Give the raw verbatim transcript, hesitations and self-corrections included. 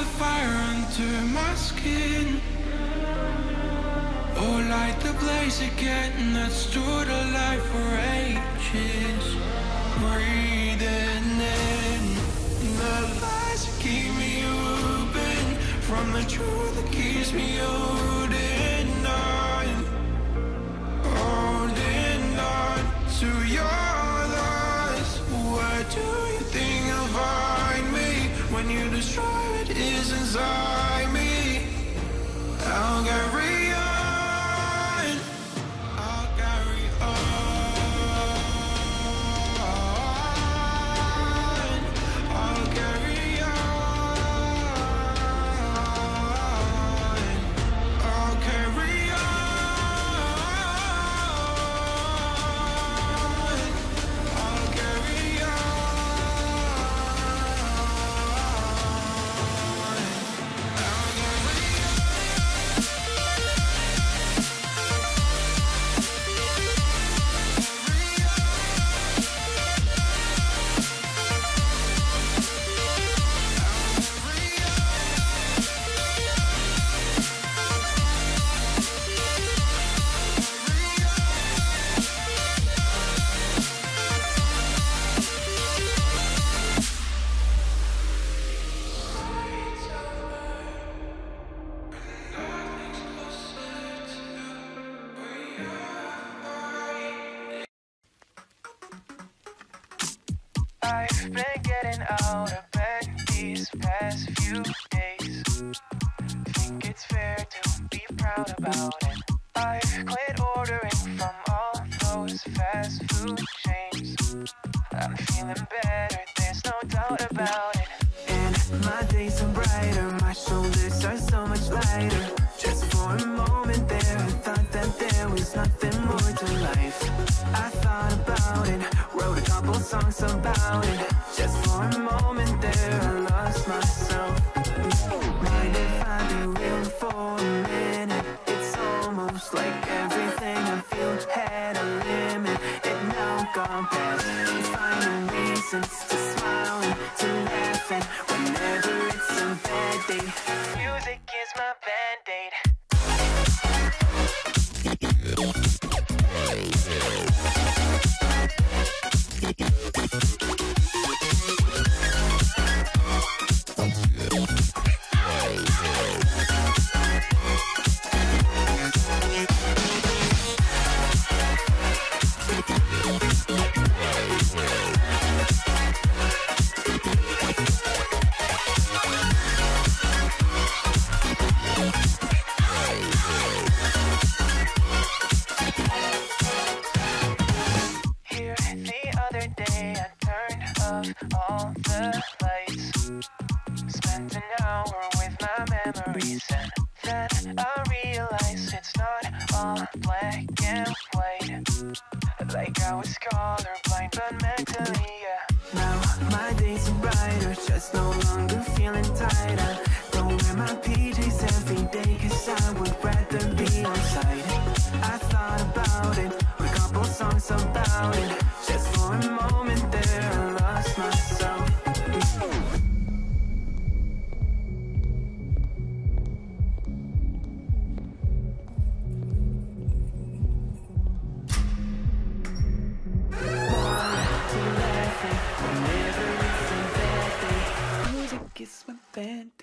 the fire under my skin. Oh, light the blaze again that stood alive for ages. Breathing in the lies that keep me open, from the truth that keeps me holding on, holding on to your lies. Where do you think you'll find me when you destroy what is inside me? I'll carry on. I've been getting out of bed these past few days. Think it's fair to be proud about it. I've quit ordering from all those fast food chains. I'm feeling better, there's no doubt about it. And my days are brighter, my shoulders are so much lighter. Just for a moment there, I thought that there was nothing more to life. I thought about it, wrote a couple songs about it. Just for a moment there, I lost myself. Mind if I be real for a minute? It's almost like everything I feel had a limit. It now gone past. Finding reasons to smile and to laugh, and whenever it's a bad day, music is my band-aid. Band.